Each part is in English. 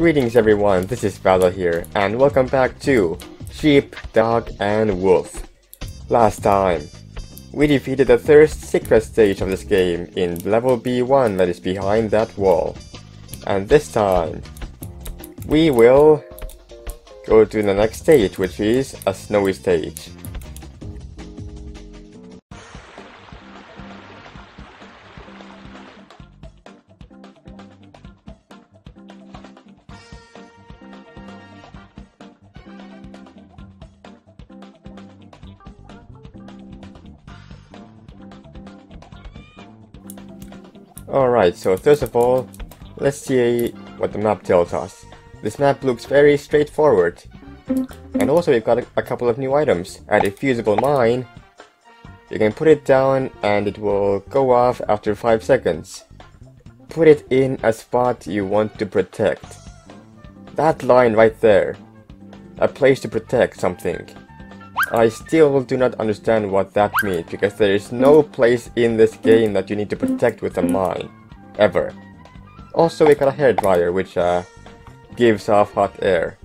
Greetings everyone, this is Valor here, and welcome back to Sheep, Dog and Wolf. Last time, we defeated the third secret stage of this game in level B1 that is behind that wall. And this time, we will go to the next stage, which is a snowy stage. Alright, so first of all, let's see what the map tells us. This map looks very straightforward. And also we've got a couple of new items. A fusible mine, you can put it down and it will go off after 5 seconds. Put it in a spot you want to protect. That line right there. A place to protect something. I still do not understand what that means, because there is no place in this game that you need to protect with a mine. Ever. Also, we got a hairdryer, which gives off hot air.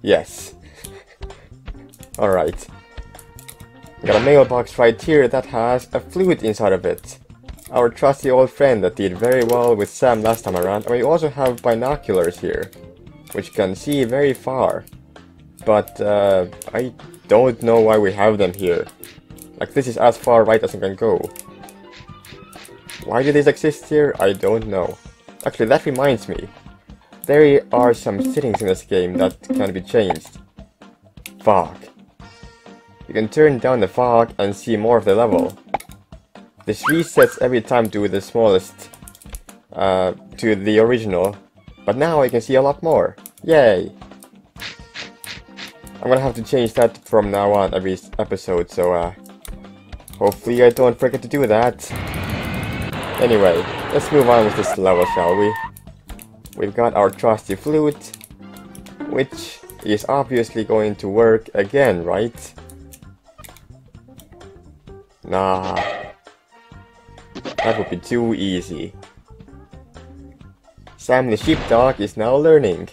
Yes. Alright. We got a mailbox right here that has a flute inside of it. Our trusty old friend that did very well with Sam last time around. And we also have binoculars here, which can see very far. But I don't know why we have them here. Like, this is as far right as it can go. Why do these exist here? I don't know. Actually, that reminds me. There are some settings in this game that can be changed. Fog. You can turn down the fog and see more of the level. This resets every time to the smallest, to the original. But now I can see a lot more. Yay! I'm gonna have to change that from now on every episode, so hopefully I don't forget to do that. Anyway, let's move on with this level, shall we? We've got our trusty flute, which is obviously going to work again, right? Nah, that would be too easy. Samly Sheepdog is now learning.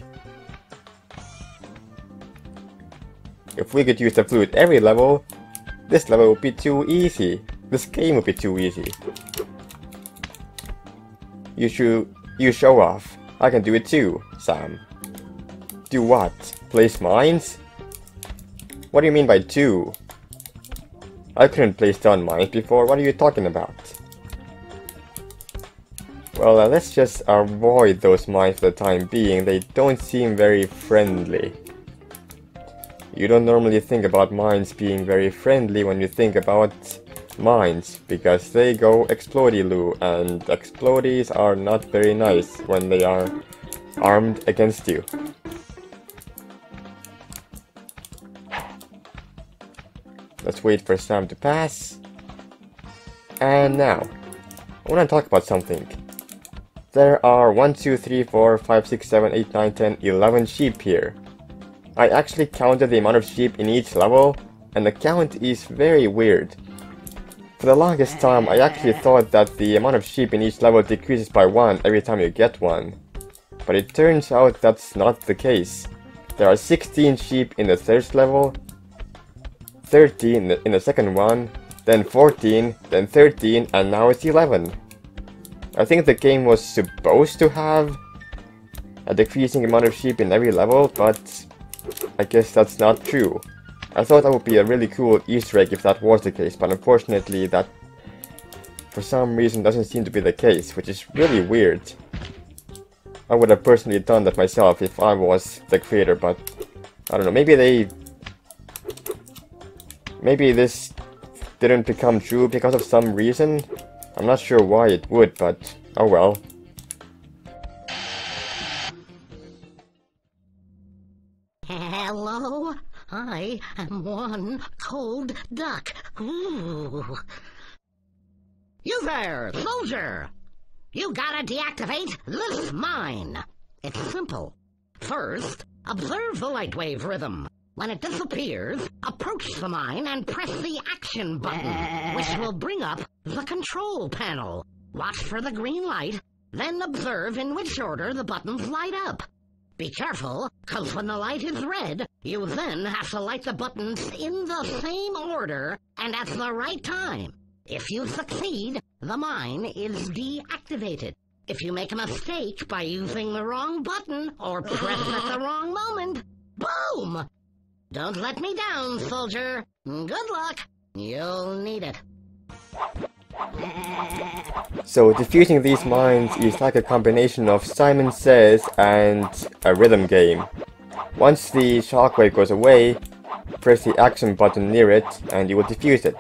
If we could use the flute every level, this level would be too easy. This game would be too easy. You show off. I can do it too, Sam. Do what? Place mines? What do you mean by do? I couldn't place down mines before. What are you talking about? Well, let's just avoid those mines for the time being. They don't seem very friendly. You don't normally think about mines being very friendly when you think about mines, because they go explodey-loo, and explodies are not very nice when they are armed against you. Let's wait for Sam to pass. And now, I want to talk about something. There are 1, 2, 3, 4, 5, 6, 7, 8, 9, 10, 11 sheep here. I actually counted the amount of sheep in each level, and the count is very weird. For the longest time, I actually thought that the amount of sheep in each level decreases by 1 every time you get one. But it turns out that's not the case. There are 16 sheep in the first level, 13 in the second one, then 14, then 13, and now it's 11. I think the game was supposed to have a decreasing amount of sheep in every level, but I guess that's not true. I thought that would be a really cool Easter egg if that was the case, but unfortunately that for some reason doesn't seem to be the case, which is really weird. I would have personally done that myself if I was the creator, but I don't know, maybe this didn't become true because of some reason. I'm not sure why it would, but oh well. Hello, I am one cold duck. Ooh. You there, soldier! You gotta deactivate this mine. It's simple. First, observe the light wave rhythm. When it disappears, approach the mine and press the action button, which will bring up the control panel. Watch for the green light, Then observe in which order the buttons light up. Be careful, because when the light is red, you then have to light the buttons in the same order and at the right time. If you succeed, the mine is deactivated. If you make a mistake by using the wrong button or press at the wrong moment, boom! Don't let me down, soldier. Good luck. You'll need it. So defeating these mines is like a combination of Simon Says and a rhythm game. Once the shockwave goes away, press the action button near it and you will defuse it.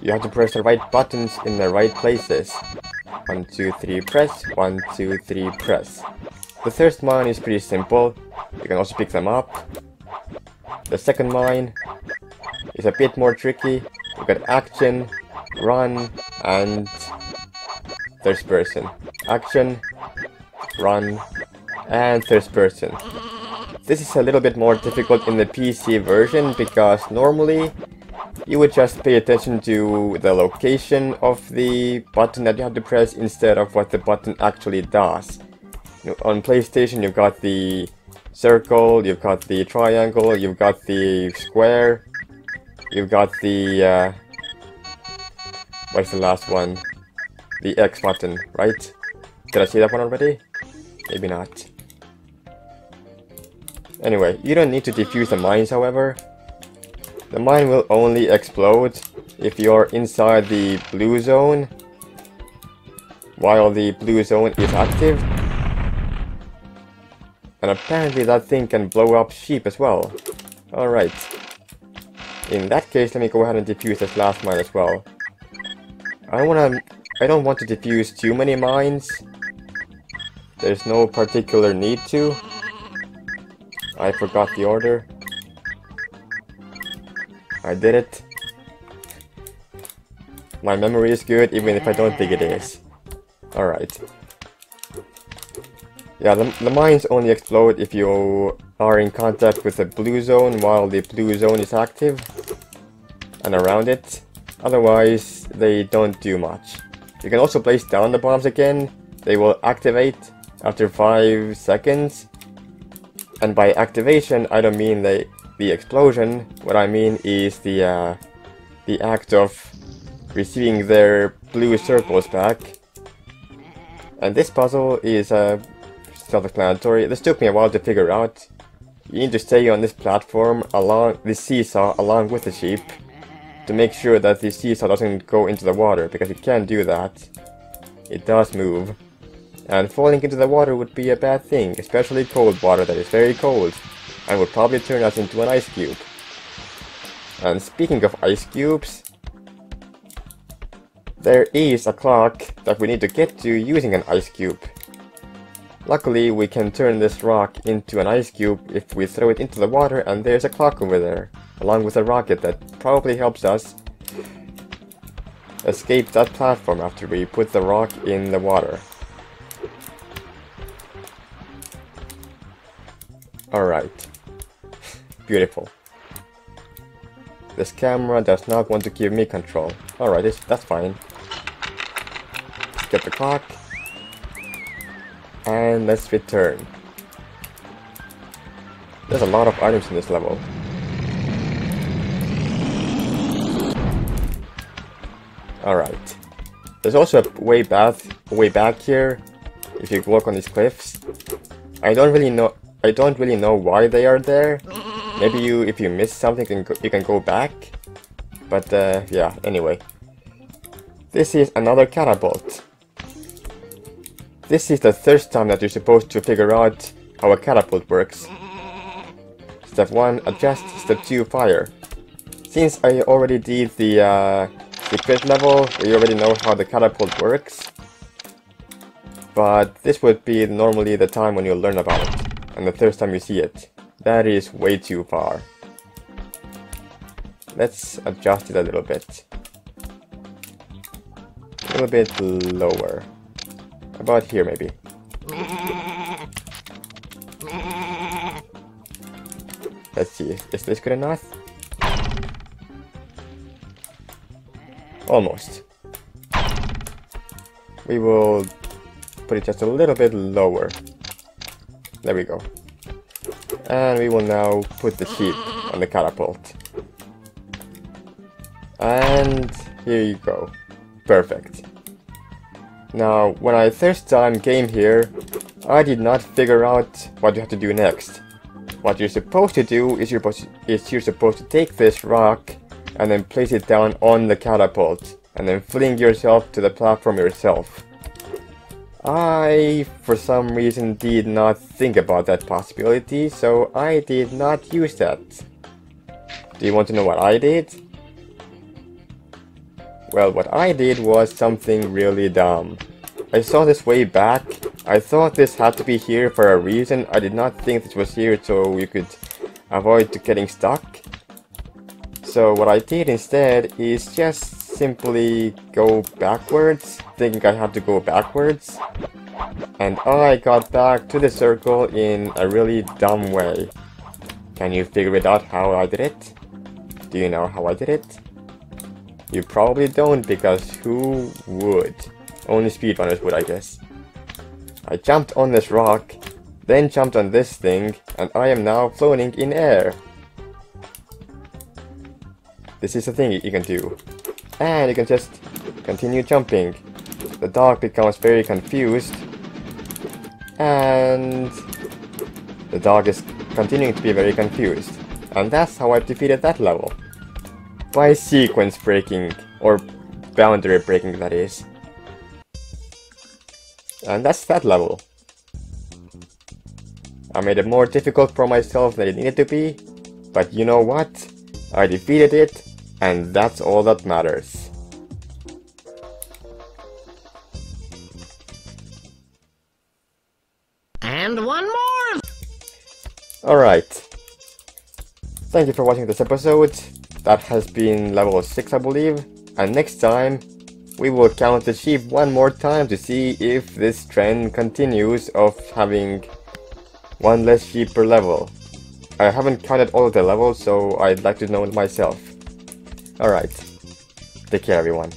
You have to press the right buttons in the right places. 1, 2, 3, press. 1, 2, 3, press. The first mine is pretty simple. You can also pick them up. The second mine is a bit more tricky. You got action, run, and third person. Action, run, and third person. This is a little bit more difficult in the PC version because normally you would just pay attention to the location of the button that you have to press instead of what the button actually does. On PlayStation you've got the circle, you've got the triangle, you've got the square, you've got the, what's the last one? The X button, right? Did I see that one already? Maybe not. Anyway, you don't need to defuse the mines, however. The mine will only explode if you're inside the blue zone while the blue zone is active. And apparently that thing can blow up sheep as well. Alright. In that case, let me go ahead and defuse this last mine as well. I don't want to defuse too many mines. There's no particular need to. I forgot the order. I did it. My memory is good, even if I don't think it is. Alright. Yeah, the mines only explode if you are in contact with the blue zone while the blue zone is active and around it. Otherwise, they don't do much. You can also place down the bombs again. They will activate after 5 seconds. And by activation, I don't mean the explosion. What I mean is the act of receiving their blue circles back. And this puzzle is self-explanatory. This took me a while to figure out. You need to stay on this platform along the seesaw along with the sheep to make sure that the seesaw doesn't go into the water, because it can do that. It does move. And falling into the water would be a bad thing, especially cold water that is very cold and would probably turn us into an ice cube. And speaking of ice cubes, there is a clock that we need to get to using an ice cube. Luckily, we can turn this rock into an ice cube if we throw it into the water, and there's a clock over there, along with a rocket that probably helps us escape that platform after we put the rock in the water. Alright. Beautiful. This camera does not want to give me control. Alright, that's fine. Let's get the clock. And let's return. There's a lot of items in this level. Alright. There's also a way back here, if you walk on these cliffs. I don't really know why they are there. Maybe if you miss something, you can go back. But yeah, anyway. This is another catapult. This is the third time that you're supposed to figure out how a catapult works. Step 1, adjust. Step 2, fire. Since I already did the fifth level, we already know how the catapult works. But this would be normally the time when you learn about it, and the first time you see it. That is way too far. Let's adjust it a little bit. A little bit lower. About here, maybe. Let's see, is this good enough? Almost. we will put it just a little bit lower. There we go. And we will now put the sheep on the catapult. And here you go. Perfect. Now, when I first time came here, I did not figure out what you have to do next. What you're supposed to do is you're supposed to take this rock and then place it down on the catapult and then fling yourself to the platform yourself. I, for some reason, did not think about that possibility, so I did not use that. Do you want to know what I did? Well, what I did was something really dumb. I saw this way back. I thought this had to be here for a reason. I did not think this was here so you could avoid getting stuck. So what I did instead is just simply go backwards, thinking I had to go backwards, and I got back to the circle in a really dumb way. Can you figure it out how I did it? Do you know how I did it? You probably don't, because who would? Only speedrunners would, I guess. I jumped on this rock, then jumped on this thing, and I am now floating in air. This is a thing you can do. And you can just continue jumping. The dog becomes very confused. And the dog is continuing to be very confused. And that's how I defeated that level. By sequence breaking, or boundary breaking, that is. And that's that level. I made it more difficult for myself than it needed to be. But you know what? I defeated it. And that's all that matters. And one more! Alright. Thank you for watching this episode. That has been level 6, I believe. And next time, we will count the sheep one more time to see if this trend continues of having one less sheep per level. I haven't counted all of the levels, so I'd like to know it myself. Alright, take care everyone.